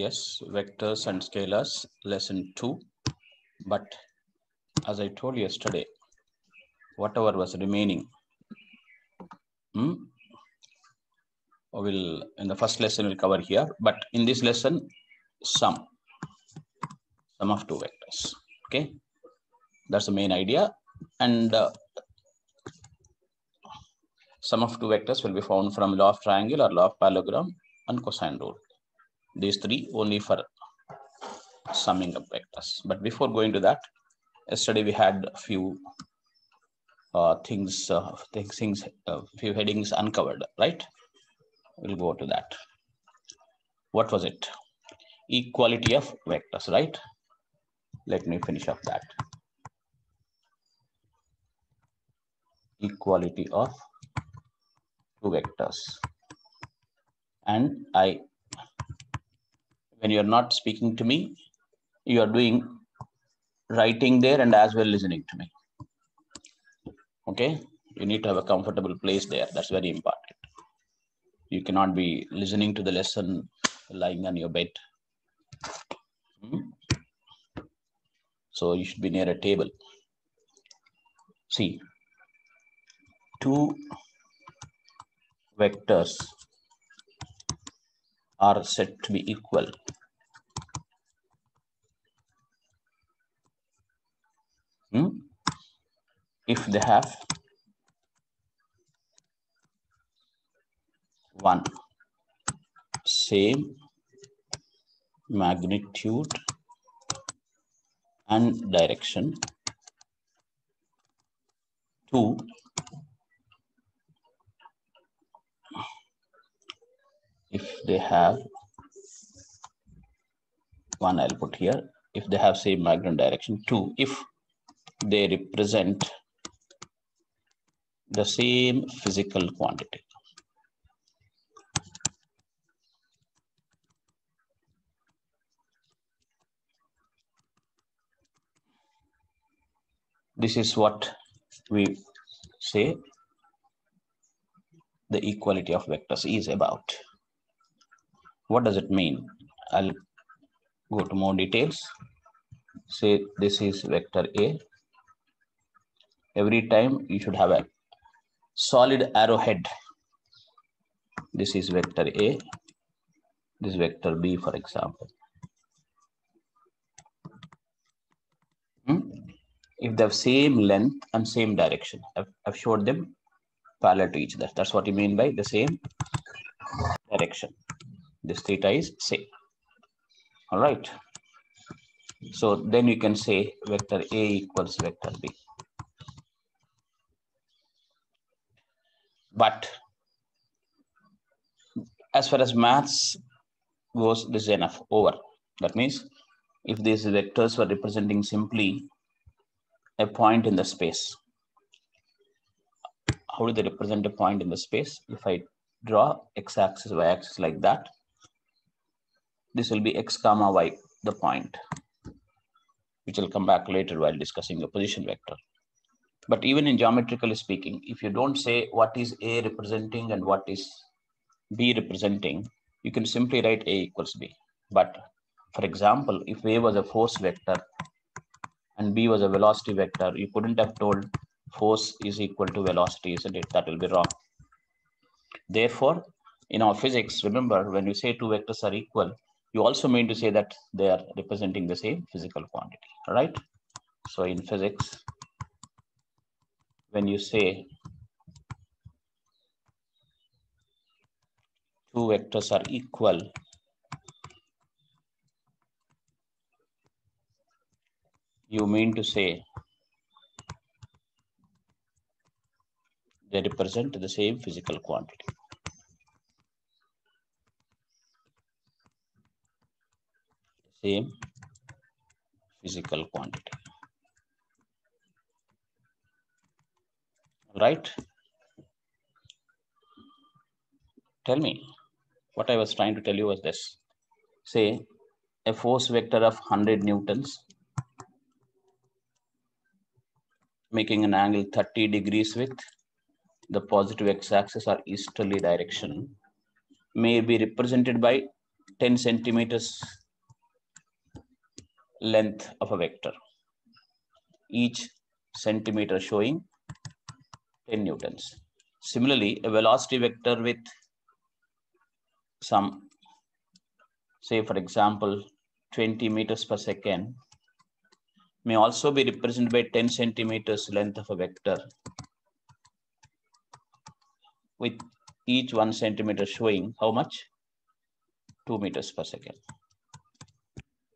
Yes, vectors and scalars, lesson 2. But as I told yesterday, whatever was remaining, in the first lesson we'll cover here. But in this lesson, sum of two vectors. Okay, that's the main idea. And sum of two vectors will be found from law of triangle or law of parallelogram and cosine rule. These three only for summing up vectors. But before going to that, yesterday we had a few few headings uncovered, right? We'll go to that. What was it? Equality of vectors, right? Let me finish up that. Equality of two vectors. And when you are not speaking to me, you are doing writing there and as well listening to me. Okay, you need to have a comfortable place there. That's very important. You cannot be listening to the lesson lying on your bed. So you should be near a table. See, two vectors are said to be equal if they have one same magnitude and direction. Two if they have one, I'll put here, if they have same magnitude and direction. Two, if they represent the same physical quantity. This is what we say the equality of vectors is about. What does it mean? I'll go to more details. Say this is vector A. Every time you should have a solid arrowhead. This is vector A. This is vector B, for example. If they have same length and same direction, I've showed them parallel to each other. That's what you mean by the same direction. This theta is same. All right. So then you can say vector A equals vector B. But as far as maths goes, this is enough, over. That means if these vectors were representing simply a point in the space. How do they represent a point in the space? If I draw x-axis, y-axis like that, this will be x comma y, the point, which will come back later while discussing the position vector. But even in geometrically speaking, if you don't say what is A representing and what is B representing, you can simply write A equals B. But for example, if A was a force vector and B was a velocity vector, you couldn't have told force is equal to velocity, isn't it? That will be wrong. Therefore, in our physics, remember, when you say two vectors are equal, you also mean to say that they are representing the same physical quantity, all right? So in physics, when you say two vectors are equal, you mean to say they represent the same physical quantity. Same physical quantity. Right? Tell me, what I was trying to tell you was this. Say a force vector of 100 newtons making an angle 30 degrees with the positive x-axis or easterly direction may be represented by 10 centimeters length of a vector, each centimeter showing 10 newtons. Similarly, a velocity vector with some, say for example, 20 meters per second may also be represented by 10 centimeters length of a vector, with each 1 centimeter showing how much? 2 meters per second.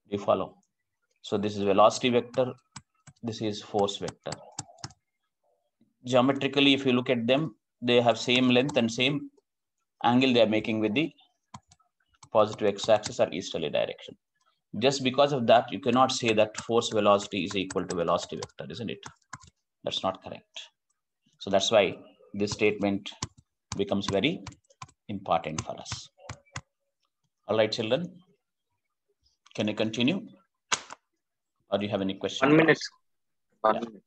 You follow? So this is velocity vector. This is force vector. Geometrically, if you look at them, they have same length and same angle they are making with the positive x-axis or easterly direction. Just because of that, you cannot say that force velocity is equal to velocity vector, isn't it? That's not correct. So that's why this statement becomes very important for us. All right, children, can I continue? Or do you have any questions? 1 minute. One minute.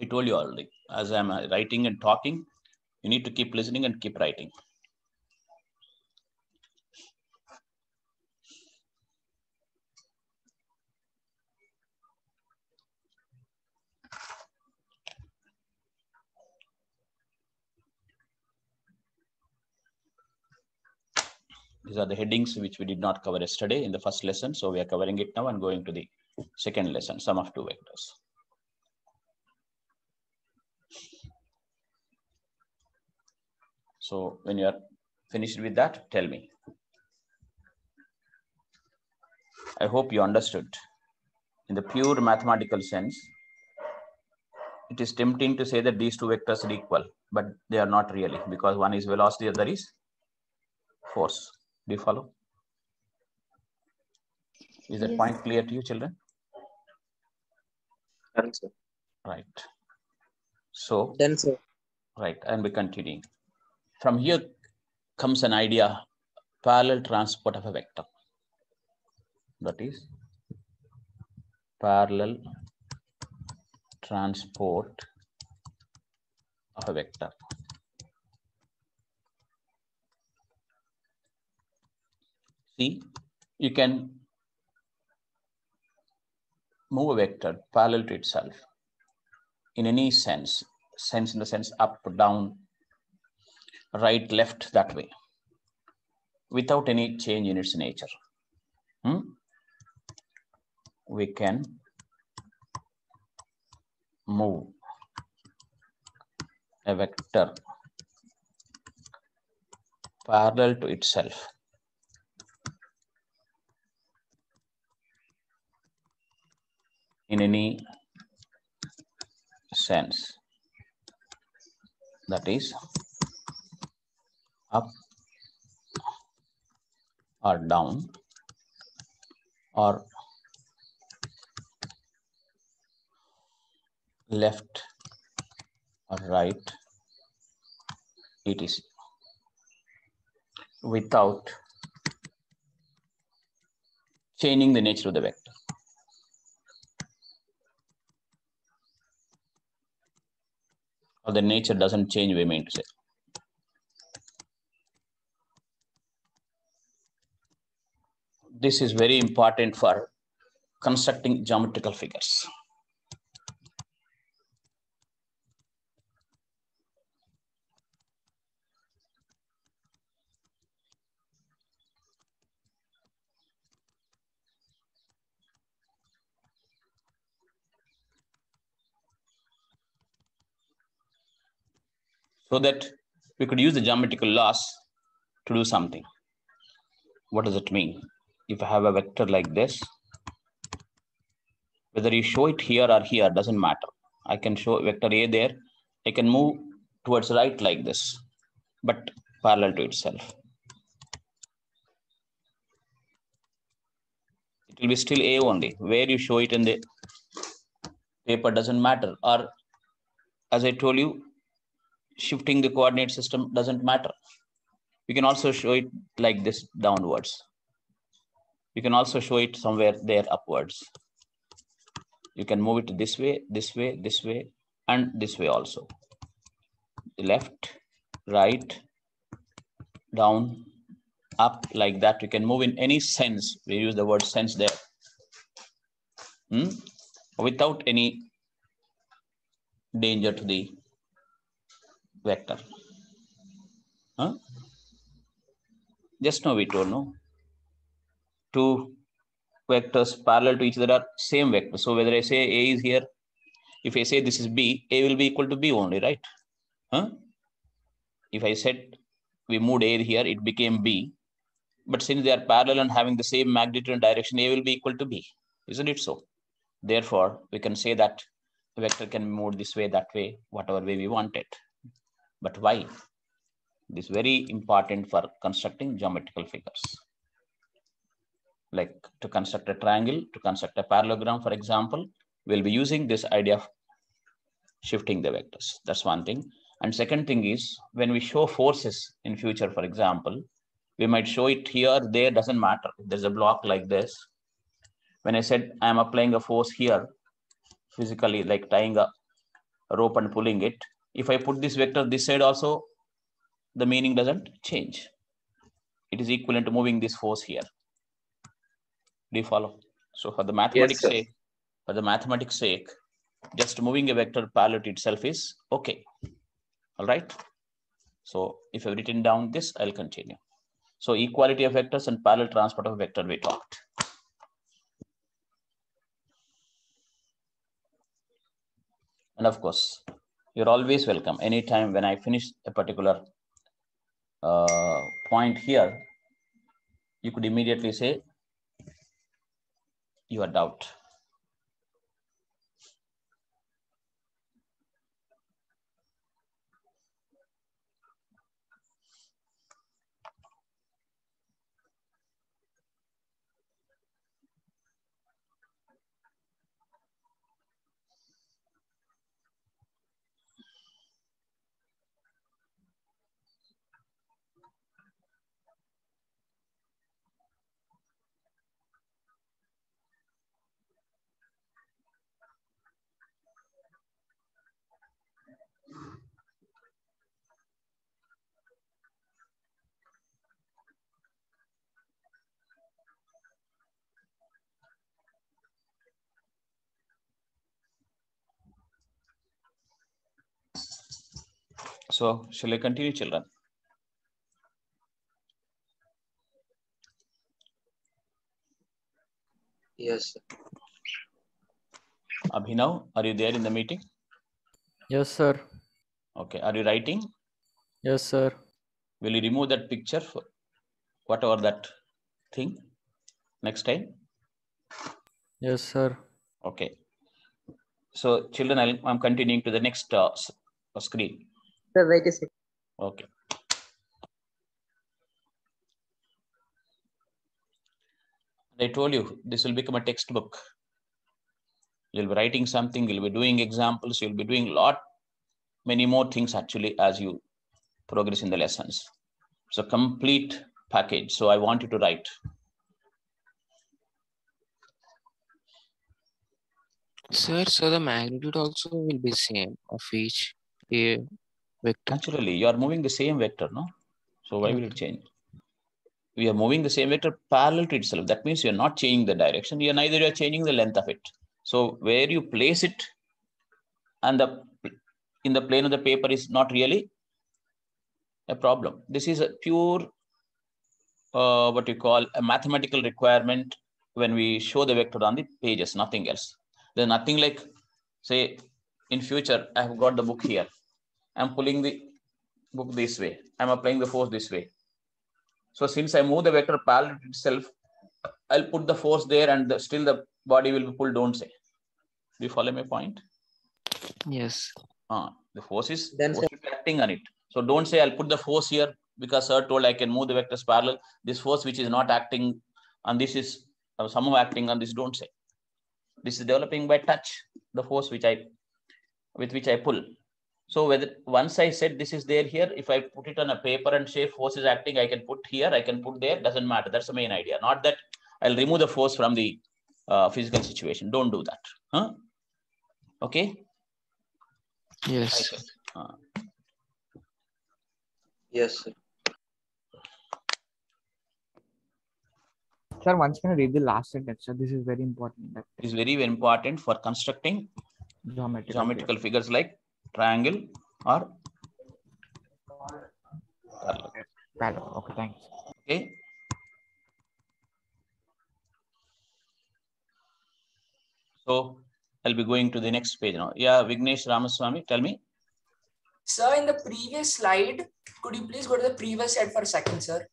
I told you already, as I'm writing and talking, you need to keep listening and keep writing. These are the headings which we did not cover yesterday in the first lesson. So we are covering it now and going to the second lesson, sum of two vectors. So when you are finished with that, tell me. I hope you understood. In the pure mathematical sense, it is tempting to say that these two vectors are equal, but they are not really, because one is velocity, the other is force. Do you follow? Is that point clear to you, children? Yes, sir. Right. So, then, sir. Right, and we continue. From here comes an idea, parallel transport of a vector. That is, parallel transport of a vector. See, you can move a vector parallel to itself in any sense, in the sense up, down, right, left, that way, without any change in its nature. We can move a vector parallel to itself in any sense, that is up or down or left or right, etc., without changing the nature of the vector. Or the nature doesn't change, we mean to say. This is very important for constructing geometrical figures. So that we could use the geometrical laws to do something. What does it mean? If I have a vector like this, whether you show it here or here, doesn't matter. I can show vector A there. I can move towards right like this, but parallel to itself. It will be still A only. Where you show it in the paper doesn't matter. Or as I told you, shifting the coordinate system doesn't matter. You can also show it like this downwards. You can also show it somewhere there upwards. You can move it this way, this way, this way, and this way also. left, right, down, up, like that. You can move in any sense. We use the word sense there. Without any danger to the vector. Just now we told, no? Two vectors parallel to each other are same vector. So whether I say A is here, if I say this is B, A will be equal to B only, right? If I said we moved A here, it became B. But since they are parallel and having the same magnitude and direction, A will be equal to B. Isn't it so? Therefore, we can say that the vector can move this way, that way, whatever way we want it. But why? This is very important for constructing geometrical figures. Like to construct a triangle, to construct a parallelogram, for example, we'll be using this idea of shifting the vectors. That's one thing. And second thing is, when we show forces in future, for example, we might show it here, there, doesn't matter. There's a block like this. When I said I'm applying a force here, physically, like tying a rope and pulling it, if I put this vector this side also, the meaning doesn't change. It is equivalent to moving this force here. Do you follow? So for the mathematics sake, just moving a vector parallel to itself is okay. All right. So if I've written down this, I'll continue. So equality of vectors and parallel transport of vector we talked. And of course, you're always welcome. Anytime when I finish a particular point here, you could immediately say your doubt. So, shall I continue, children? Yes, sir. Abhinav, are you there in the meeting? Yes, sir. Okay. Are you writing? Yes, sir. Will you remove that picture for whatever that thing next time? Yes, sir. Okay. So, children, I'm continuing to the next screen. Sir, wait a second. Okay. I told you, this will become a textbook. You'll be writing something, you'll be doing examples, you'll be doing many more things actually as you progress in the lessons. So complete package. So I want you to write. Sir, so the magnitude also will be same of each vector. Naturally, you are moving the same vector, no? So why will it change? We are moving the same vector parallel to itself. That means you are not changing the direction. You are neither you are changing the length of it. So where you place it, and in the plane of the paper is not really a problem. This is a pure what you call a mathematical requirement when we show the vector on the pages. Nothing else. There's nothing like say in future I have got the book here. I'm pulling the book this way. I'm applying the force this way. So since I move the vector parallel to itself, I'll put the force there and still the body will be pulled. Don't say. Do you follow my point? Yes. The force is acting on it. So don't say I'll put the force here because sir told I can move the vectors parallel. This force which is not acting and this is somehow acting on this. Don't say. This is developing by touch. The force which with which I pull. So whether once I said this is there here, if I put it on a paper and say force is acting, I can put here, I can put there, doesn't matter. That's the main idea. Not that I'll remove the force from the physical situation. Don't do that. Okay? Yes. Yes, sir. Sir, once can I read the last sentence? Sir, this is very important. It is very, very important for constructing geometrical figures like triangle or parallel. Okay, thanks. Okay. So I'll be going to the next page now. Yeah, Vignesh Ramaswamy, tell me. Sir, in the previous slide, could you please go to the previous slide for a second, sir?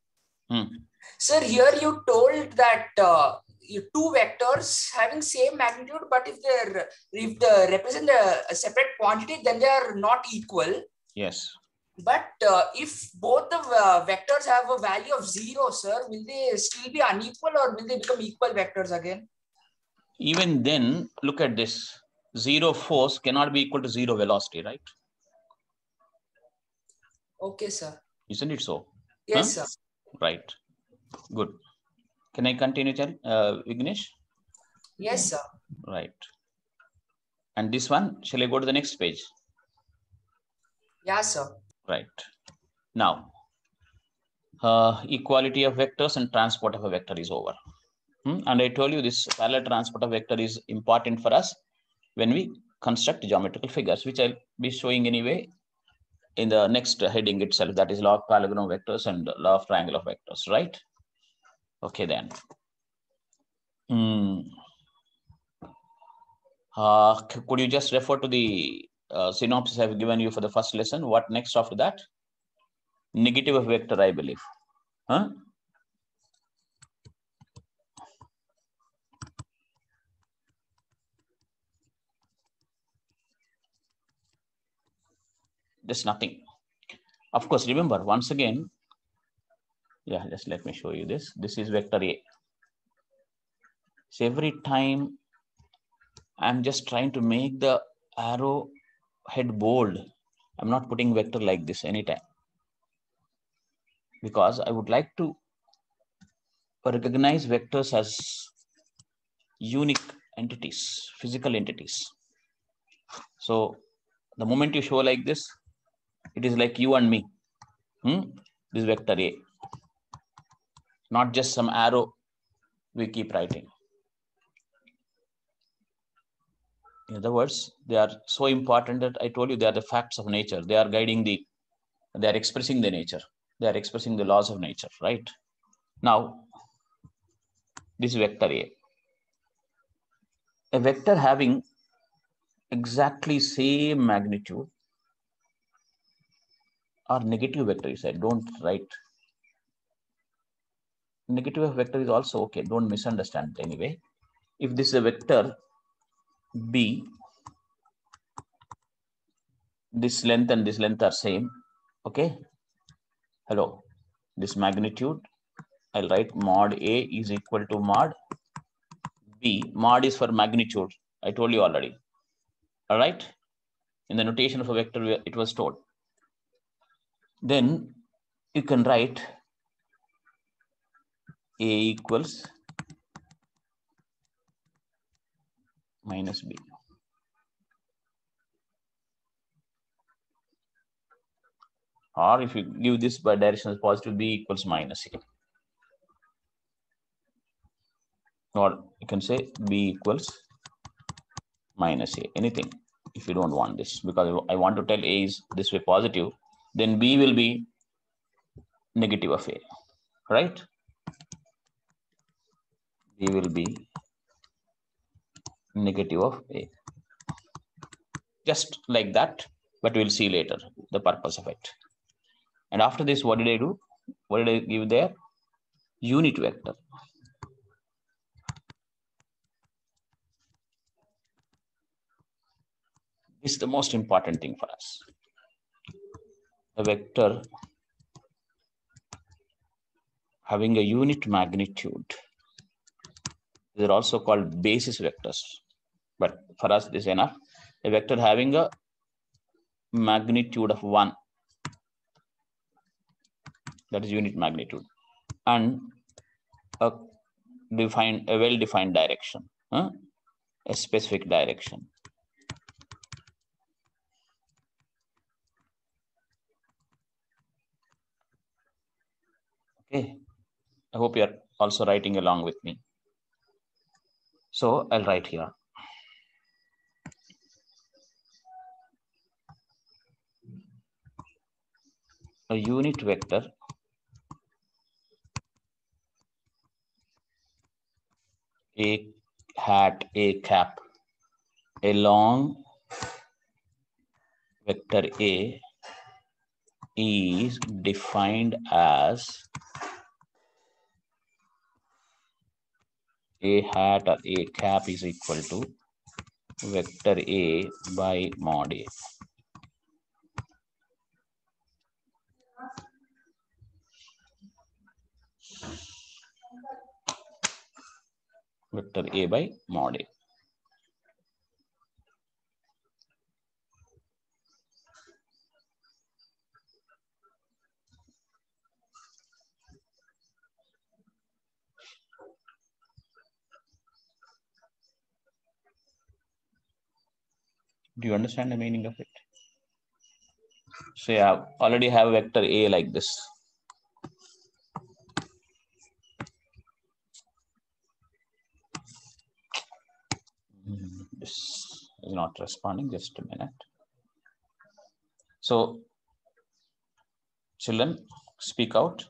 Sir, here you told that two vectors having same magnitude, but if they represent a separate quantity, then they are not equal. Yes. But if both the vectors have a value of 0, sir, will they still be unequal or will they become equal vectors again? Even then, look at this. 0 force cannot be equal to 0 velocity, right? Okay, sir. Isn't it so? Yes, sir. Right. Good. Can I continue, Vignesh? Yes, sir. Right. And this one, shall I go to the next page? Yes, sir. Right. Now, equality of vectors and transport of a vector is over. And I told you this parallel transport of vector is important for us when we construct geometrical figures, which I'll be showing anyway in the next heading itself. That is law of parallelogram vectors and law of triangle of vectors, right? Okay, then. Could you just refer to the synopsis I've given you for the first lesson? What next after that? Negative of vector, I believe. Huh? There's nothing. Of course, remember once again. Yeah, just let me show you this. This is vector A. So every time I'm just trying to make the arrow head bold. I'm not putting vector like this anytime, because I would like to recognize vectors as unique entities, physical entities. So the moment you show like this, it is like you and me. This vector A, not just some arrow we keep writing. In other words, they are so important that I told you they are the facts of nature. They are guiding the, they are expressing the nature. They are expressing the laws of nature, right? Now, this vector A. A vector having exactly same magnitude or negative vector, you said, don't write. Negative of vector is also okay. Don't misunderstand it anyway. If this is a vector B, this length and this length are same. Okay. Hello. This magnitude, I'll write mod A is equal to mod B. Mod is for magnitude. I told you already. All right. In the notation of a vector, it was told. Then you can write A equals minus B. Or if you give this by direction as positive, B equals minus A. Or you can say B equals minus A. Anything, if you don't want this, because I want to tell A is this way positive, then B will be negative of A, right? B will be negative of A. Just like that, but we'll see later the purpose of it. And after this, what did I do? What did I give there? Unit vector. This is the most important thing for us. A vector having a unit magnitude. These are also called basis vectors, but for us this is enough. A vector having a magnitude of 1, that is unit magnitude, and a well-defined direction, a specific direction. Okay, I hope you are also writing along with me. So I'll write here. A unit vector a hat a cap along vector A is defined as a hat or a cap is equal to vector A by mod A. Vector A by mod A. Do you understand the meaning of it? So yeah, already have vector A like this. This is not responding, just a minute. So children, speak out.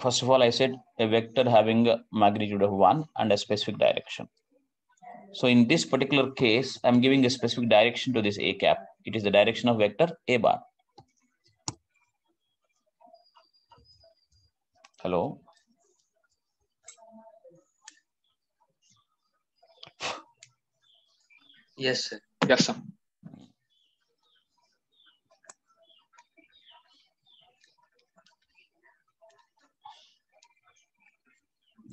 First of all, I said a vector having a magnitude of 1 and a specific direction. So in this particular case, I'm giving a specific direction to this A cap. It is the direction of vector A bar. Hello. Yes, sir. Yes, sir.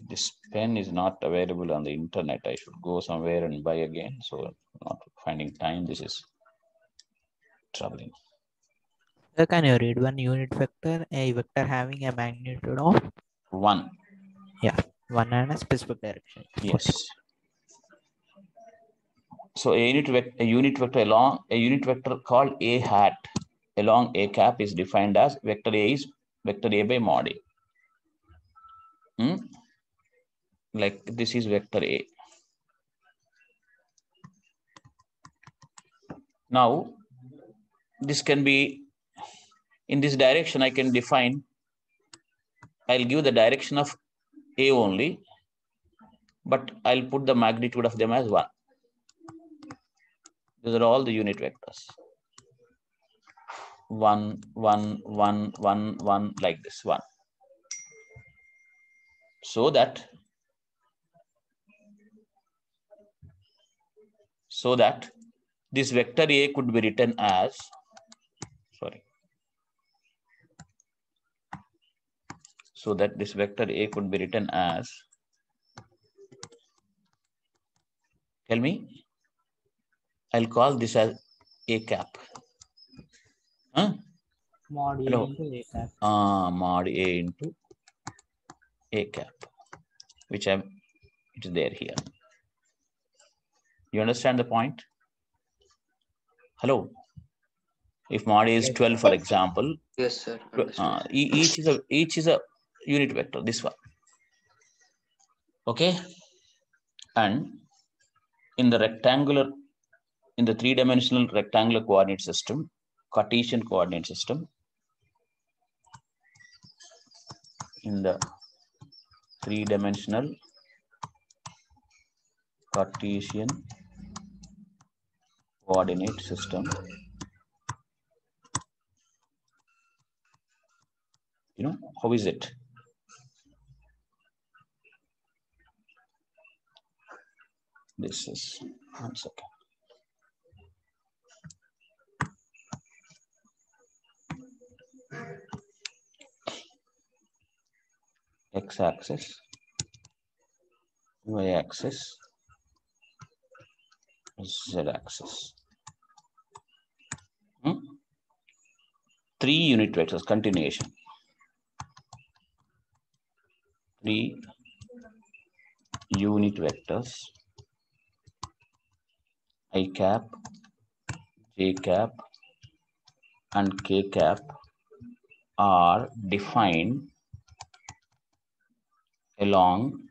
This pen is not available on the internet. I should go somewhere and buy again. So not finding time. This is troubling. Sir, can you read one unit vector? A vector having a magnitude of 1. Yeah, 1 and a specific direction. Yes. Okay. So a unit vector called A hat along A cap is defined as vector A is vector A by mod A. Like this is vector A. Now, this can be in this direction. I can define, I'll give the direction of A only, but I'll put the magnitude of them as 1. These are all the unit vectors. 1, 1, 1, 1, 1, like this 1. So that this vector A could be written as, tell me, I'll call this as A cap. Huh? Mod A into A cap. Mod A into A cap, which it is there here. You understand the point? Hello. If mod A is 12, for example. Yes, sir. Each is a unit vector, this one. Okay. And in the rectangular, in the 3-dimensional rectangular coordinate system, Cartesian coordinate system, in the 3-dimensional Cartesian coordinate system, you know, how is it? This is, one second. X-axis, Y-axis, Z-axis. 3 unit vectors, continuation. 3 unit vectors, I cap, J cap, and K cap are defined along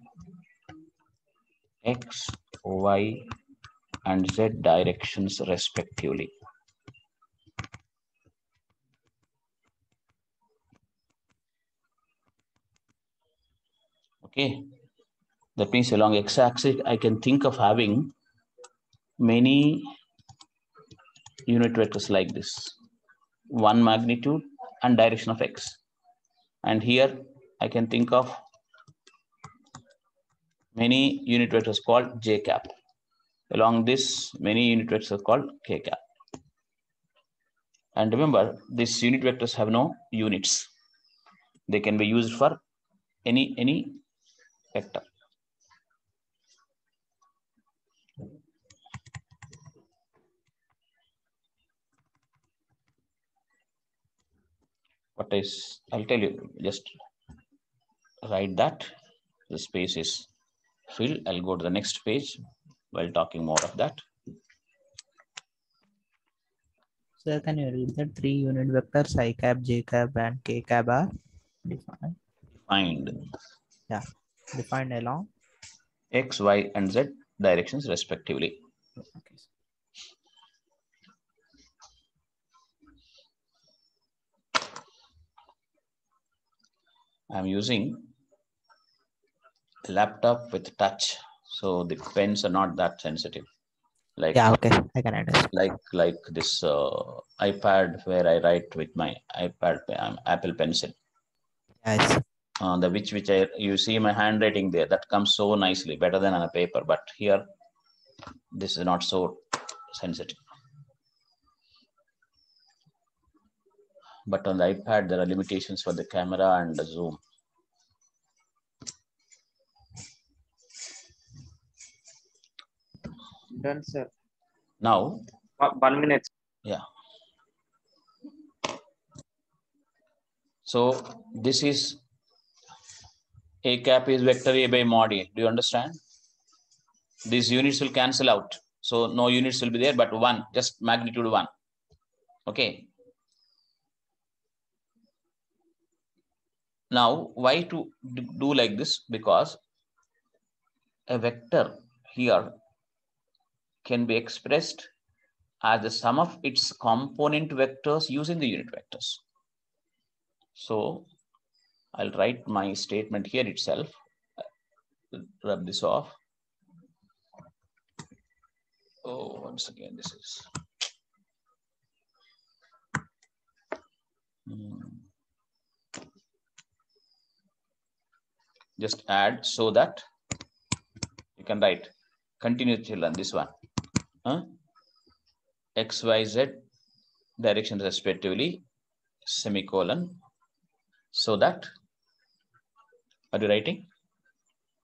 X, Y, and Z directions respectively. Okay, that means along x-axis, I can think of having many unit vectors like this, one magnitude and direction of x. And here I can think of many unit vectors called j cap. Along this, many unit vectors are called k cap. And remember, these unit vectors have no units. They can be used for any vector. What is, I'll tell you, just write that. The space is filled. I'll go to the next page while talking more of that. Sir, can you read the 3 unit vectors I cap, j cap, and k cap are defined? Defined along X, Y, and Z directions respectively. Okay. I'm using a laptop with touch, so the pens are not that sensitive. Like, yeah, okay, I can understand. Like this iPad where I write with my iPad, Apple Pencil. Yes. Which you see my handwriting there, that comes so nicely, better than on a paper. But here, this is not so sensitive. But on the iPad, there are limitations for the camera and the zoom. Done, sir. Now, 1 minute. Yeah. So this is A cap is vector A by mod A. Do you understand? These units will cancel out. So no units will be there, but 1, just magnitude 1. Okay. Now, why to do like this? Because a vector here can be expressed as the sum of its component vectors using the unit vectors. So I'll write my statement here itself, rub this off. Oh, once again, this is. Just add so that you can write, continue till on this one. X, Y, Z directions respectively, semicolon, so that. Are you writing?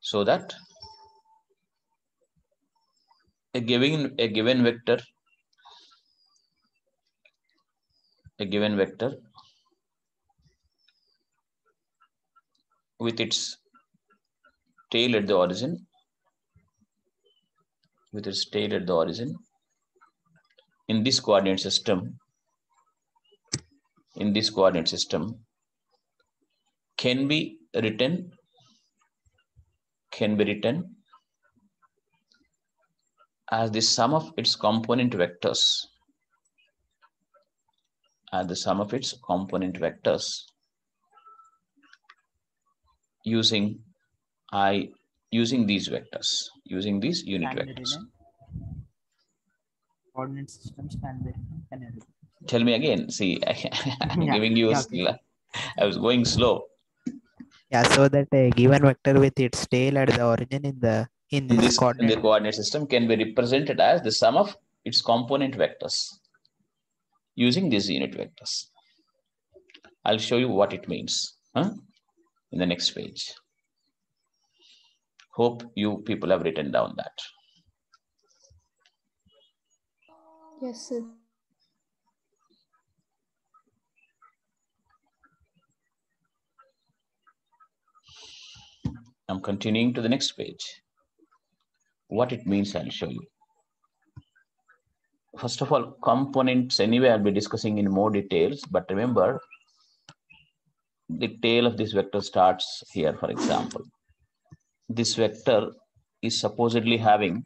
So that a given vector with its tail at the origin, in this coordinate system, can be written, as the sum of its component vectors, using these unit vectors. Coordinate systems can be written. Tell me again. See, I'm giving you. Yeah. I was going slow. Yeah, so that a given vector with its tail at the origin in the coordinate system can be represented as the sum of its component vectors using these unit vectors. I'll show you what it means in the next page. Hope you people have written down that. Yes, sir. I'm continuing to the next page. What it means, I'll show you. First of all, components, anyway, I'll be discussing in more details. But remember, the tail of this vector starts here, for example. This vector is supposedly having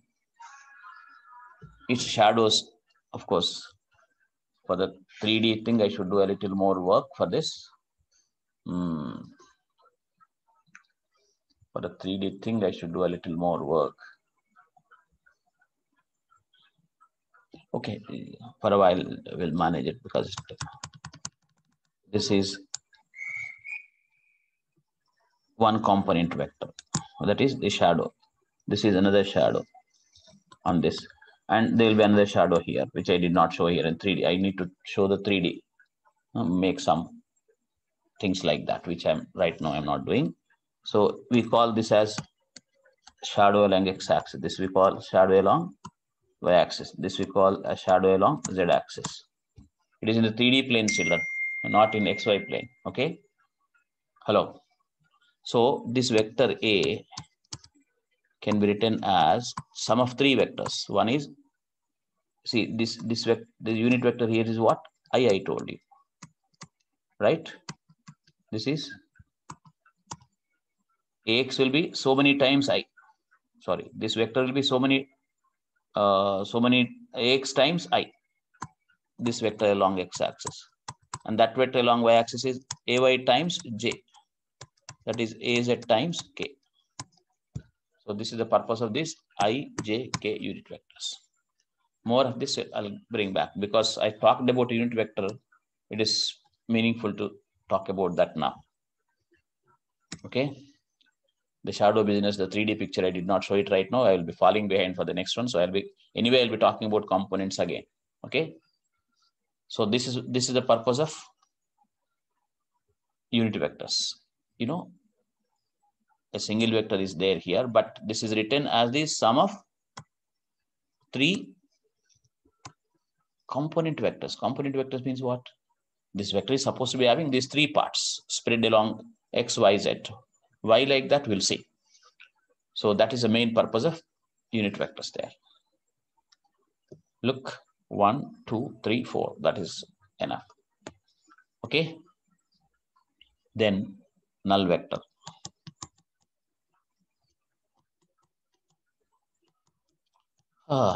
its shadows, of course. For the 3D thing, I should do a little more work for this. For the 3D thing, I should do a little more work. Okay, for a while, we'll manage it because this is one component vector. That is the shadow. This is another shadow on this. And there will be another shadow here, which I did not show here in 3D. I need to show the 3D, make some things like that, which right now I'm not doing. So we call this as shadow along x-axis. This we call shadow along y-axis. This we call a shadow along z-axis. It is in the 3D plane, children, not in xy plane. Okay. Hello. So this vector A can be written as sum of three vectors. One is, see, the unit vector here is what I told you, right? This is Ax will be so many times I, sorry, this vector will be so many Ax times I, this vector along x-axis, and that vector along y-axis is Ay times j, that is Az times k. So this is the purpose of this I, J, K unit vectors. More of this I'll bring back because I talked about unit vector. It is meaningful to talk about that now. Okay. The shadow business, the 3D picture, I did not show it right now. I will be falling behind for the next one. So I'll be talking about components again. Okay. So this is the purpose of unit vectors. You know, a single vector is there here, but this is written as the sum of three component vectors. Component vectors means what? This vector is supposed to be having these three parts spread along x, y, z. Why like that? We'll see. So that is the main purpose of unit vectors there. Look, 1, 2, 3, 4. That is enough. Okay. Then null vector.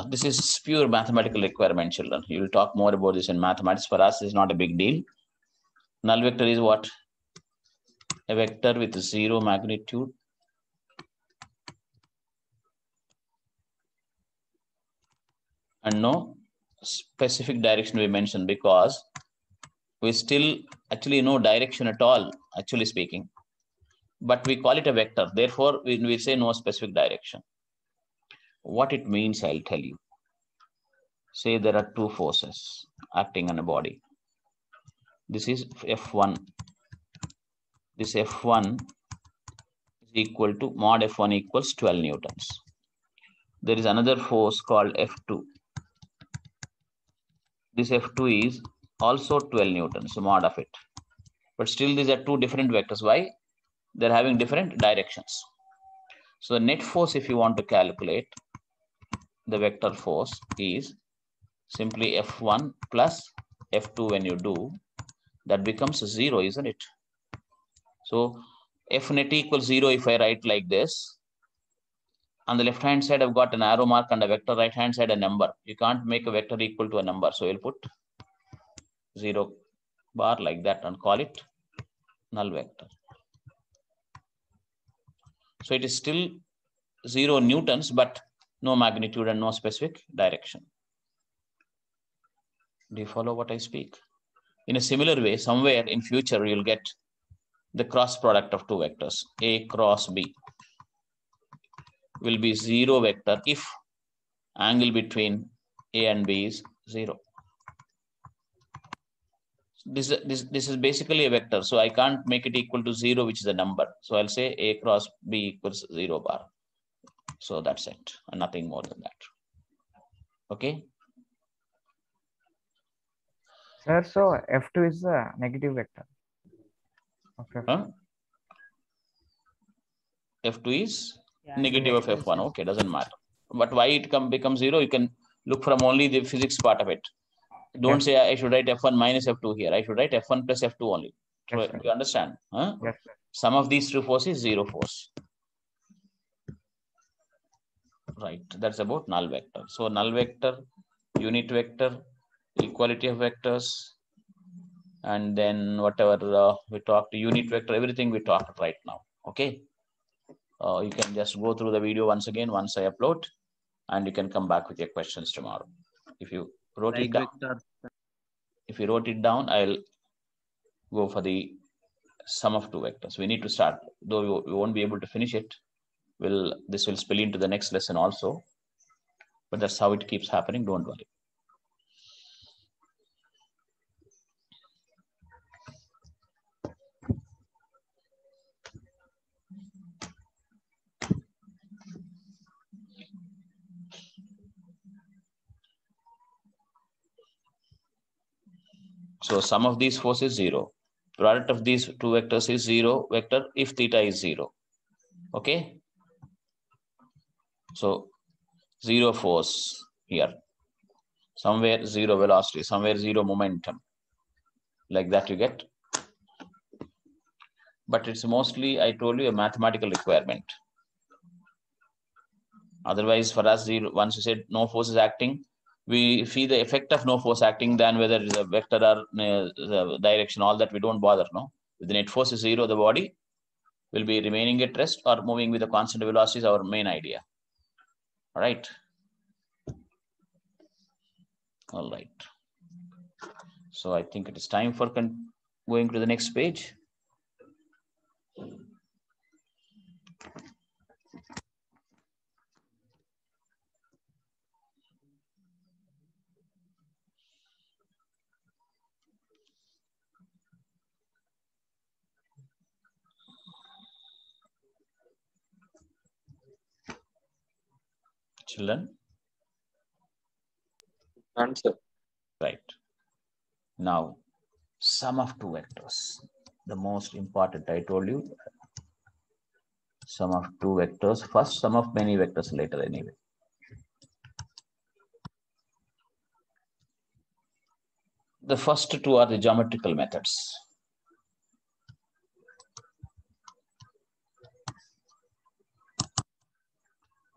This is pure mathematical requirement, children. You will talk more about this in mathematics. For us, it's not a big deal. Null vector is what? A vector with zero magnitude. And no specific direction we mentioned because we still actually know direction at all, actually speaking. But we call it a vector. Therefore, we say no specific direction. What it means, I'll tell you. Say there are two forces acting on a body. This is F1. This F1 is equal to mod F1 equals 12 newtons. There is another force called F2. This F2 is also 12 newtons, so mod of it. But still these are two different vectors. Why? They're having different directions. So the net force, if you want to calculate, the vector force is simply F1 plus F2 when you do, that becomes 0, isn't it? So F net equals 0 if I write like this. On the left hand side, I've got an arrow mark and a vector, right hand side a number. You can't make a vector equal to a number. So you'll put 0 bar like that and call it null vector. So it is still 0 newtons, but no magnitude and no specific direction. Do you follow what I speak? In a similar way, somewhere in future, you'll get the cross product of two vectors. A cross B will be 0 vector if angle between A and B is 0. This is basically a vector. So I can't make it equal to 0, which is a number. So I'll say A cross B equals 0 bar. So that's it, and nothing more than that. Okay. Sir, so F2 is a negative vector. Okay. Huh? F2 is negative of F1. Okay, doesn't matter. But why it becomes 0, you can look from only the physics part of it. Don't say I should write F1 minus F2 here. I should write F1 plus F2 only. Yes, you understand? Huh? Yes, sir. Sum of these two forces is zero force. Right. That's about null vector. So null vector, unit vector, equality of vectors, and then whatever we talked, unit vector, everything we talked right now. Okay. You can just go through the video once again once I upload, and you can come back with your questions tomorrow. If you wrote it down, I'll go for the sum of two vectors. We need to start, though we won't be able to finish it. This will spill into the next lesson also, but that's how it keeps happening. Don't worry. So sum of these forces is zero. Product of these two vectors is zero vector if theta is zero. Okay. So zero force here. Somewhere zero velocity, somewhere zero momentum. Like that you get. But it's mostly, I told you, a mathematical requirement. Otherwise, for us, once you said no force is acting, we see the effect of no force acting than whether the vector or the direction, all that we don't bother, no? With the net force is zero, the body will be remaining at rest or moving with a constant velocity is our main idea. All right. All right. So I think it is time for going to the next page. Children, answer right now. Sum of two vectors, the most important. I told you, sum of two vectors first, sum of many vectors later. Anyway, the first two are the geometrical methods.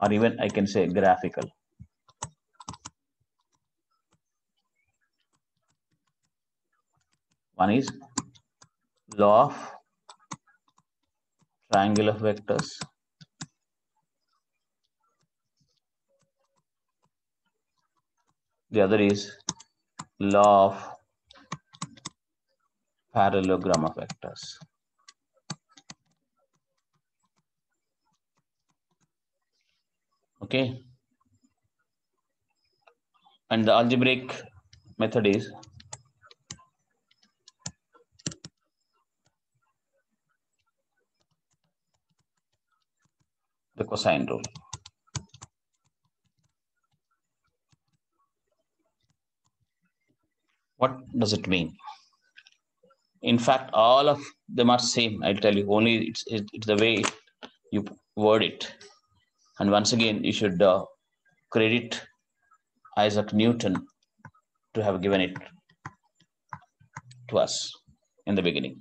Or even I can say graphical. One is law of triangle of vectors. The other is law of parallelogram of vectors. Okay, and the algebraic method is the cosine rule. What does it mean? In fact, all of them are same. I'll tell you, only it's the way you word it. And once again, you should credit Isaac Newton to have given it to us in the beginning.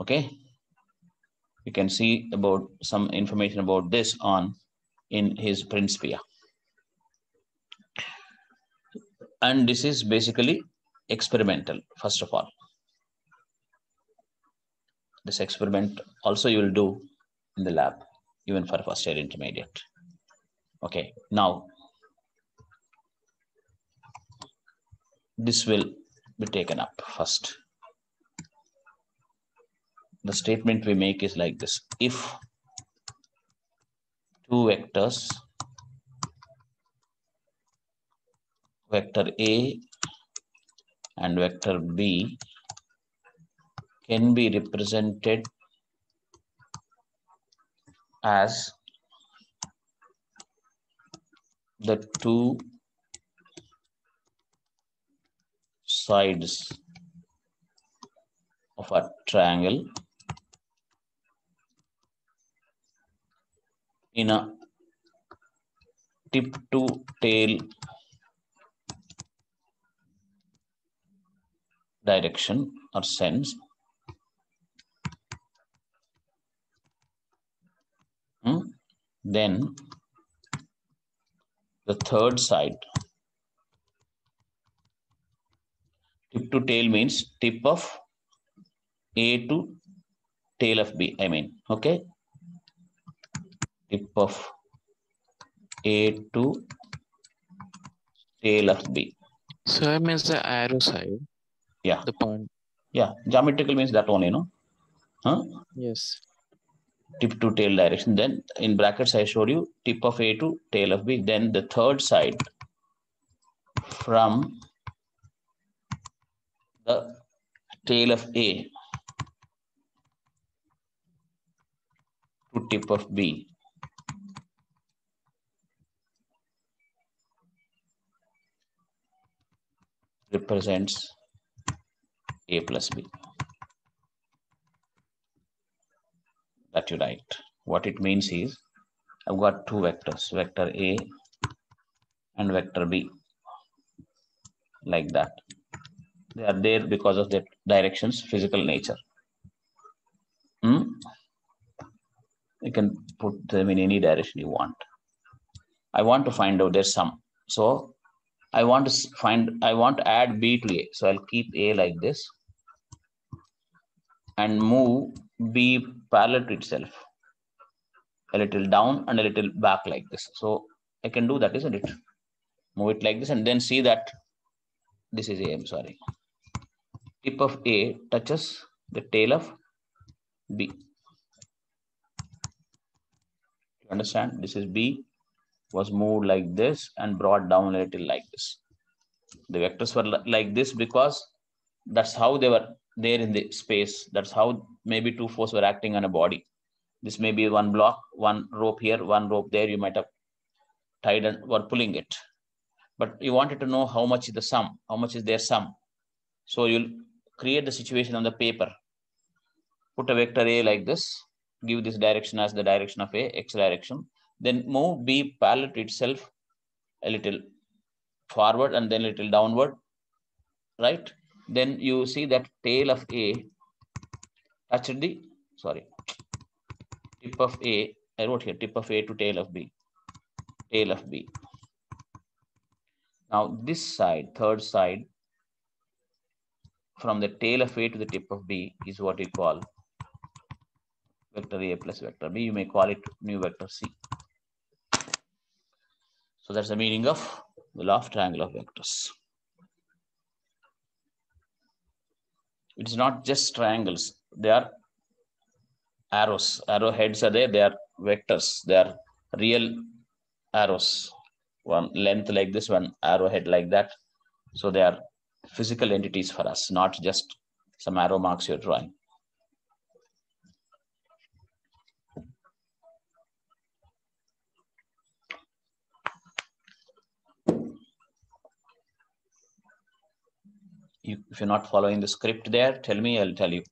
Okay. You can see about some information about this in his Principia. And this is basically experimental, first of all. This experiment also you will do in the lab. Even for first year intermediate. Okay, now this will be taken up first. The statement we make is like this: if two vectors, vector A and vector B, can be represented as the two sides of a triangle in a tip to tail direction or sense, Then the third side, tip to tail means tip of A to tail of B, I mean, okay, tip of A to tail of B. So I means the arrow side. Yeah. The point. Yeah. Geometrical means that one, you know. Huh? Yes. Tip to tail direction. Then in brackets, I showed you tip of A to tail of B. Then the third side from the tail of A to tip of B. Represents A plus B. That you write. What it means is I've got two vectors, vector A and vector B, like that. They are there because of their directions, physical nature. You can put them in any direction you want. I want to find out their sum. So I want to add B to A. So I'll keep A like this and move B parallel to itself, a little down and a little back like this. So I can do that, isn't it? Move it like this and then see that this is A, I'm sorry. Tip of A touches the tail of B. You understand? This is B. Was moved like this and brought down a little like this. The vectors were like this because that's how they were there in the space. That's how maybe two forces were acting on a body. This may be one block, one rope here, one rope there. You might have tied and were pulling it. But you wanted to know how much is the sum, how much is their sum. So you'll create the situation on the paper. Put a vector A like this. Give this direction as the direction of A, X direction. Then move B parallel to itself, a little forward and then a little downward, right? Then you see that tail of A touched the, sorry, tip of A, I wrote here, tip of A to tail of B, tail of B. Now this side, third side, from the tail of A to the tip of B is what we call vector A plus vector B. You may call it new vector C. So that's the meaning of the law of triangle of vectors. It's not just triangles. They are arrows. Arrowheads are there. They are vectors. They are real arrows. One length like this, one arrowhead like that. So they are physical entities for us, not just some arrow marks you're drawing. If you're not following the script there, tell me, I'll tell you.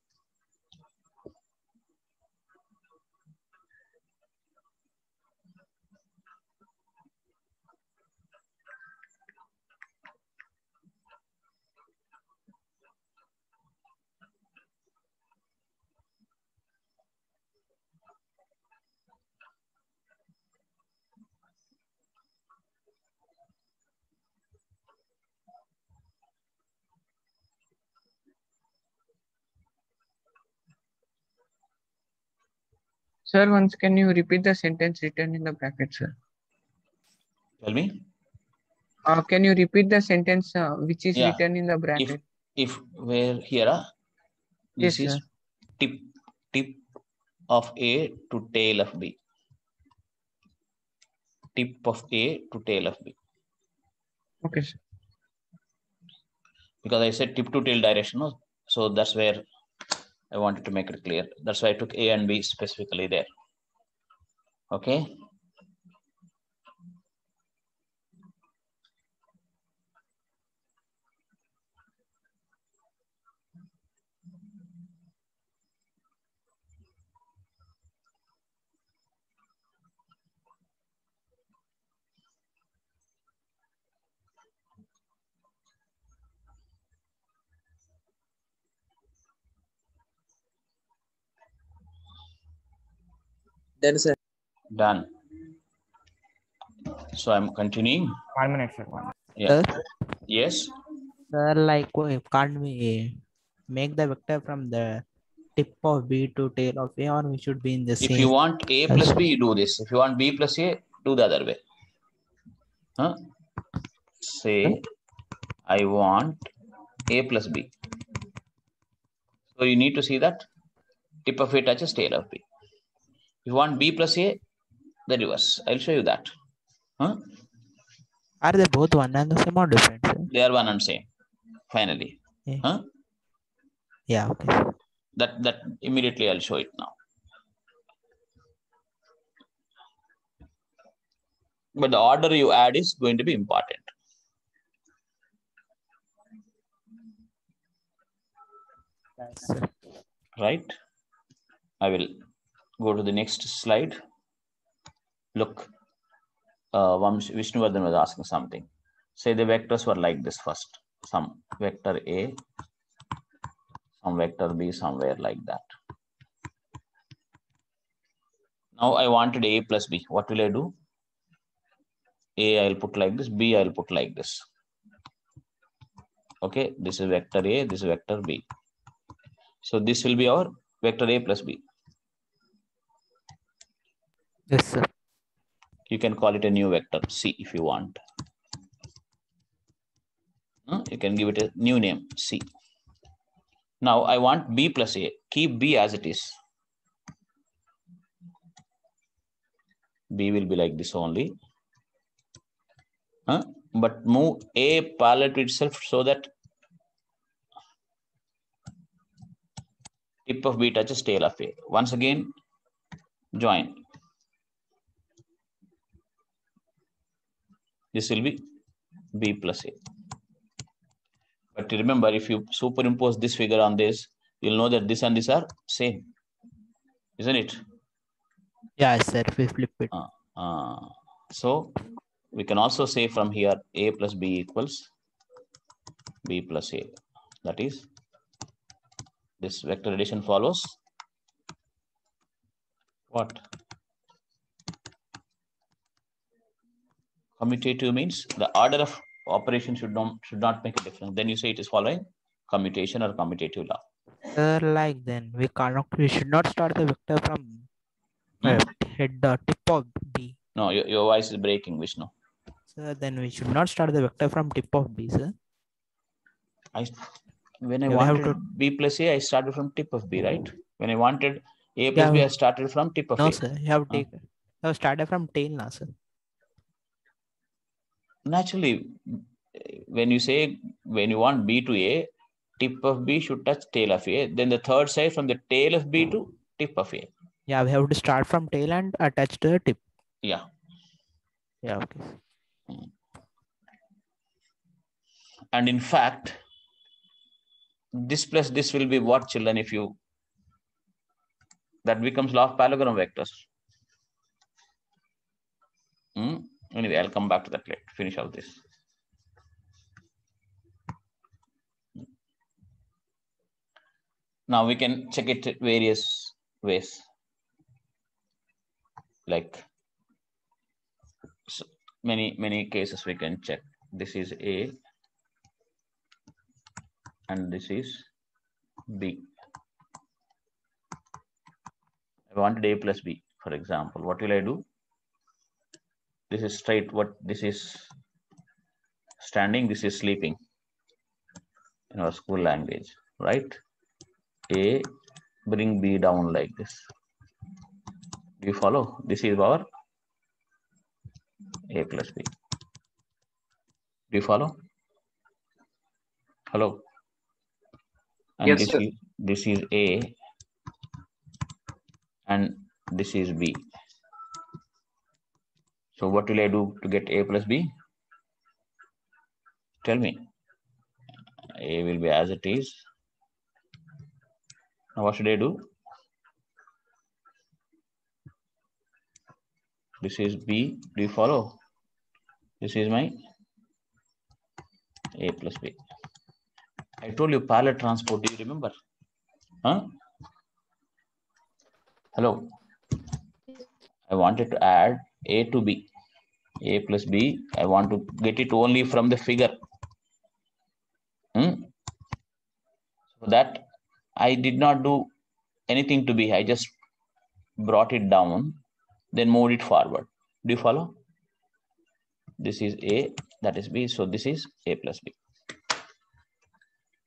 Sir, once can you repeat the sentence written in the bracket, sir? Tell me. Can you repeat the sentence which is written in the bracket? If we're here, this is tip of A to tail of B. Tip of A to tail of B. Okay, sir. Because I said tip to tail direction, so that's where I wanted to make it clear. That's why I took A and B specifically there. Okay. Done, sir. Done. So I'm continuing. 1 minute, sir. Yeah. Sir? Yes. Sir, like, can't we make the vector from the tip of B to tail of A, or we should be in the same? If you want A plus B, you do this. If you want B plus A, do the other way. Huh? Say, I want A plus B. So you need to see that tip of A touches tail of B. If you want B plus A, the reverse. I'll show you that. Huh? Are they both one and the same or different? Sir? They are one and same. Finally. Yeah. Huh? Yeah. Okay. That immediately I'll show it now. But the order you add is going to be important. Right? I will go to the next slide. Look, Vishnuvardhan was asking something. Say the vectors were like this first. Some vector A, some vector B, somewhere like that. Now I wanted A plus B. What will I do? A I'll put like this, B I'll put like this. Okay, this is vector A, this is vector B. So this will be our vector A plus B. Yes, sir. You can call it a new vector C if you want. You can give it a new name C. Now I want B plus A. Keep B as it is. B will be like this only. Huh? But move A parallel to itself so that tip of B touches tail of A. Once again, join. This will be B plus A. But remember, if you superimpose this figure on this, you'll know that this and this are same. Isn't it? Yeah, sir. We flip it. So we can also say from here, A plus B equals B plus A. That is, this vector addition follows what? Commutative means the order of operation should not make a difference. Then you say it is following commutation or commutative law. Sir, like then we should not start the vector from head the tip of B. No, your voice is breaking, Vishnu. Sir, then we should not start the vector from tip of B, sir. When I wanted B plus A, I started from tip of B, right? When I wanted A plus B, I started from tip of A. No, sir. You have taken. I started from tail now, sir. Naturally, when you want B to A, tip of B should touch tail of A. Then the third side from the tail of B to tip of A. Yeah, we have to start from tail and attach to the tip. Yeah. Yeah, okay. And in fact, this plus this will be what, children? If you, that becomes law of parallelogram vectors. Anyway, I'll come back to that later. Finish all this. Now we can check it various ways. Like so many cases we can check. This is A. And this is B. I wanted A plus B, for example. What will I do? This is straight. This is standing. This is sleeping. In our school language, right? A, bring B down like this. Do you follow? This is our A plus B. Do you follow? Hello? And yes, this is A and this is B. So what will I do to get A plus B? Tell me. A will be as it is. Now what should I do? This is B. Do you follow? This is my A plus B. I told you parallel transport. Do you remember? Huh? Hello. I wanted to add A to B. A plus B. I want to get it only from the figure. So that I did not do anything to B. I just brought it down, then moved it forward. Do you follow? This is A, that is B. So this is A plus B.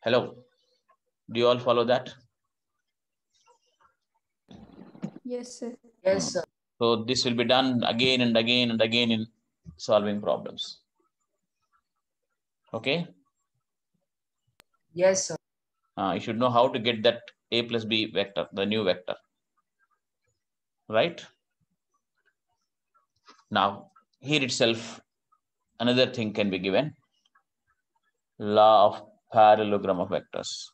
Hello. Do you all follow that? Yes, sir. Yes, sir. So this will be done again and again and again in solving problems. Okay? Yes, sir. You should know how to get that A plus B vector, the new vector. Right? Now, here itself, another thing can be given. Law of parallelogram of vectors.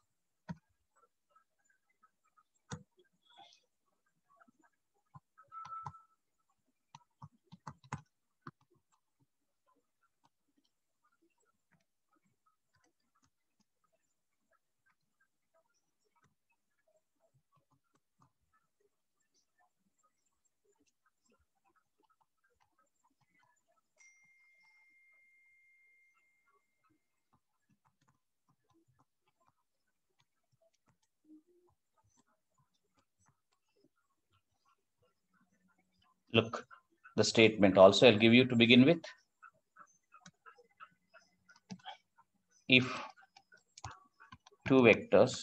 Look, the statement also I'll give you to begin with. If two vectors,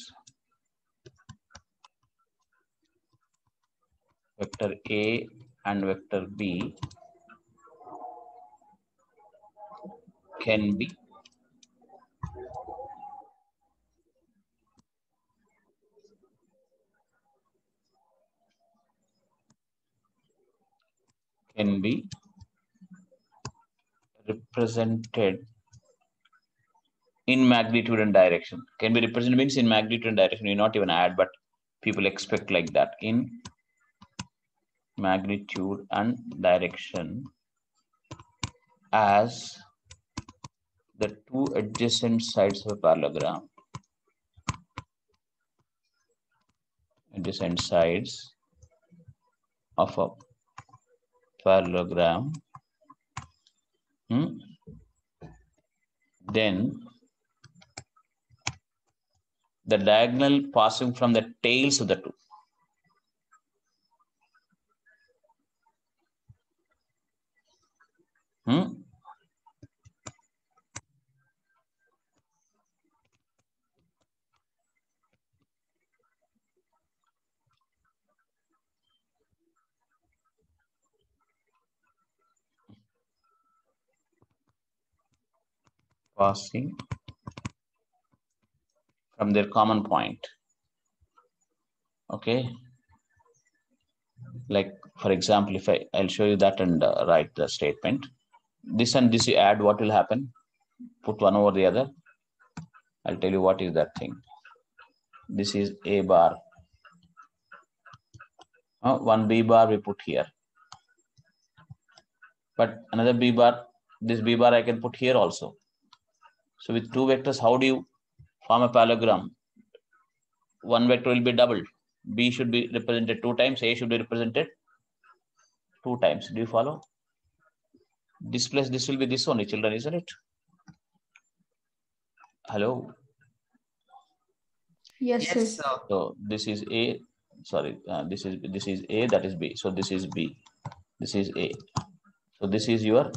vector A and vector B, can be represented in magnitude and direction. Can be represented means in magnitude and direction. You not even add, but people expect like that. In magnitude and direction as the two adjacent sides of a parallelogram. Adjacent sides of a parallelogram, then the diagonal passing from the tails of the two. Passing from their common point. Okay, like for example, if I'll show you that and write the statement. This and this you add, what will happen? Put one over the other. I'll tell you what is that thing. This is A bar. One B bar we put here, but another B bar, this B bar I can put here also. So with two vectors, how do you form a parallelogram? One vector will be doubled. B should be represented two times. A should be represented two times. Do you follow? This plus this will be this only, children, isn't it? Hello? Yes, yes, sir. So this is A. Sorry, this is A, that is B. So this is B. This is A. So this is your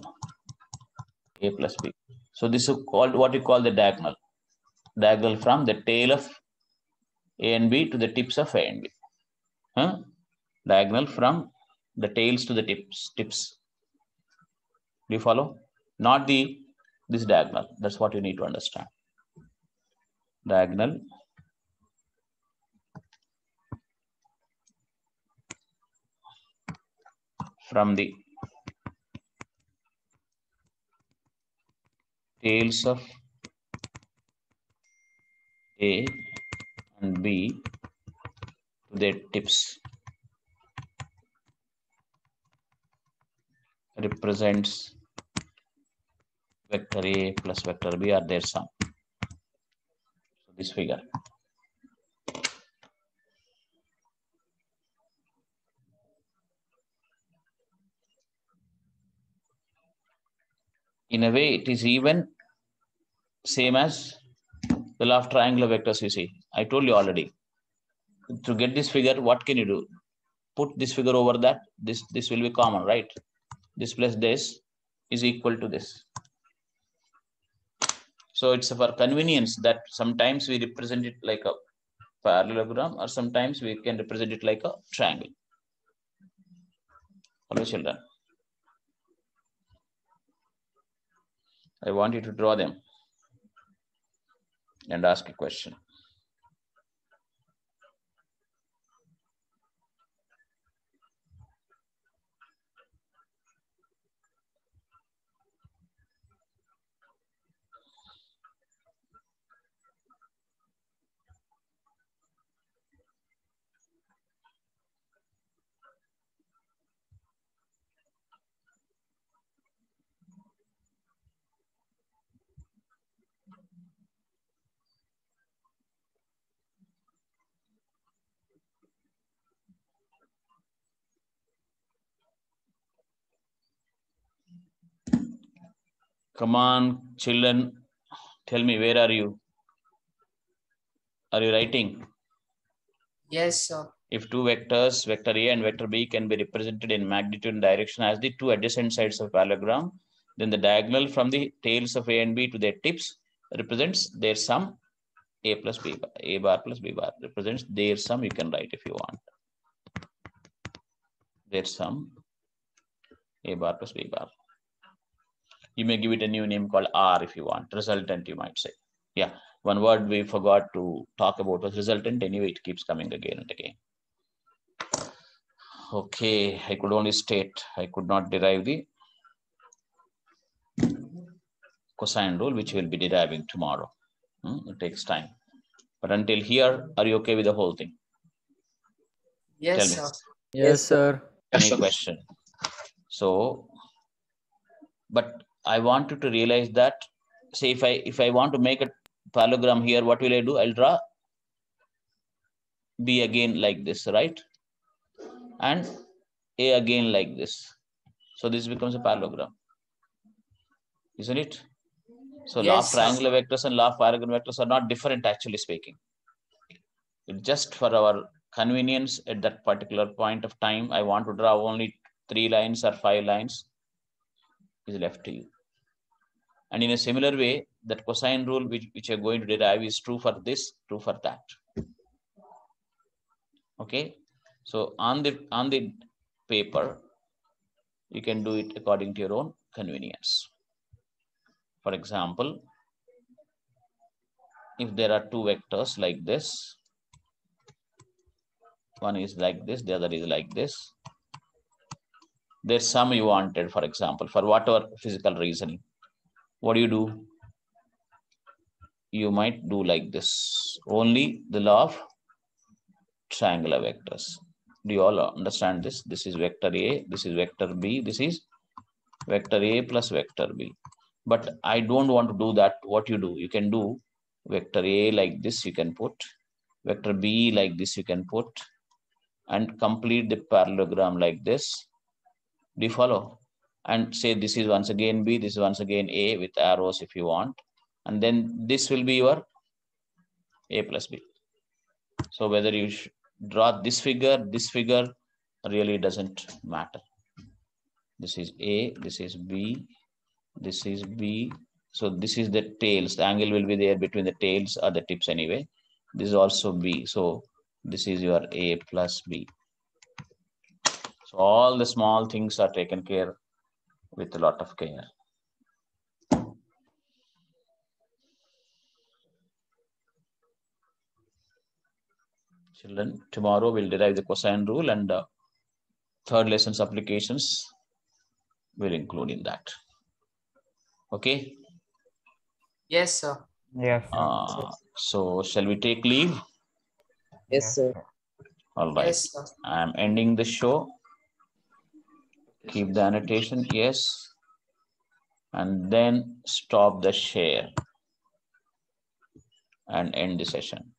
A plus B. So this is called what you call the diagonal. Diagonal from the tail of A and B to the tips of A and B. Diagonal from the tails to the tips. Do you follow? Not this diagonal. That's what you need to understand. Diagonal from the tails of A and B to their tips, represents vector A plus vector B or their sum. So this figure. in a way it is even same as the law of triangular vectors. You see, I told you already, to get this figure, what can you do? Put this figure over that. This will be common, right? This plus this is equal to this. So it's for convenience that sometimes we represent it like a parallelogram, or sometimes we can represent it like a triangle. Hello children, I want you to draw them and ask a question. Come on, children, tell me, where are you? Are you writing? Yes, sir. If two vectors, vector A and vector B, can be represented in magnitude and direction as the two adjacent sides of a parallelogram, then the diagonal from the tails of A and B to their tips represents their sum, A plus B, A bar plus B bar, represents their sum. You can write if you want. Their sum, A bar plus B bar. You may give it a new name called R if you want. Resultant, you might say. Yeah, one word we forgot to talk about was resultant. Anyway, it keeps coming again and again. Okay, I could only state. I could not derive the cosine rule, which we'll be deriving tomorrow. It takes time. But until here, are you okay with the whole thing? Yes, sir. Yes, sir. Any question? So, but I want you to realize that, say, if I want to make a parallelogram here, what will I do? I'll draw B again like this, right? And A again like this. So this becomes a parallelogram, isn't it? So yes, law of triangular vectors and law of parallelogram vectors are not different, actually speaking. It's just for our convenience at that particular point of time. I want to draw only 3 lines or 5 lines. Is left to you. And in a similar way, that cosine rule which you're going to derive is true for this, true for that. Okay, so on the paper, you can do it according to your own convenience. For example, if there are two vectors like this, one is like this, the other is like this. There's some you wanted, for example, for whatever physical reasoning. What do? You might do like this. Only the law of triangular vectors. Do you all understand this? This is vector A, this is vector B, this is vector A plus vector B. But I don't want to do that. What you do? You can do vector A like this, you can put. Vector B like this, you can put. And complete the parallelogram like this. Do you follow? And say this is once again B, this is once again A with arrows if you want. And then this will be your A plus B. So whether you draw this figure really doesn't matter. This is A, this is B, this is B. So this is the tails. The angle will be there between the tails or the tips anyway. This is also B. So this is your A plus B. All the small things are taken care with a lot of care. Children, tomorrow we'll derive the cosine rule, and third lesson's applications will include in that. Okay? Yes, sir. Yes. So shall we take leave? Yes, sir. All right. Yes, sir. I'm ending the show. Keep the annotation, yes, and then stop the share and end the session.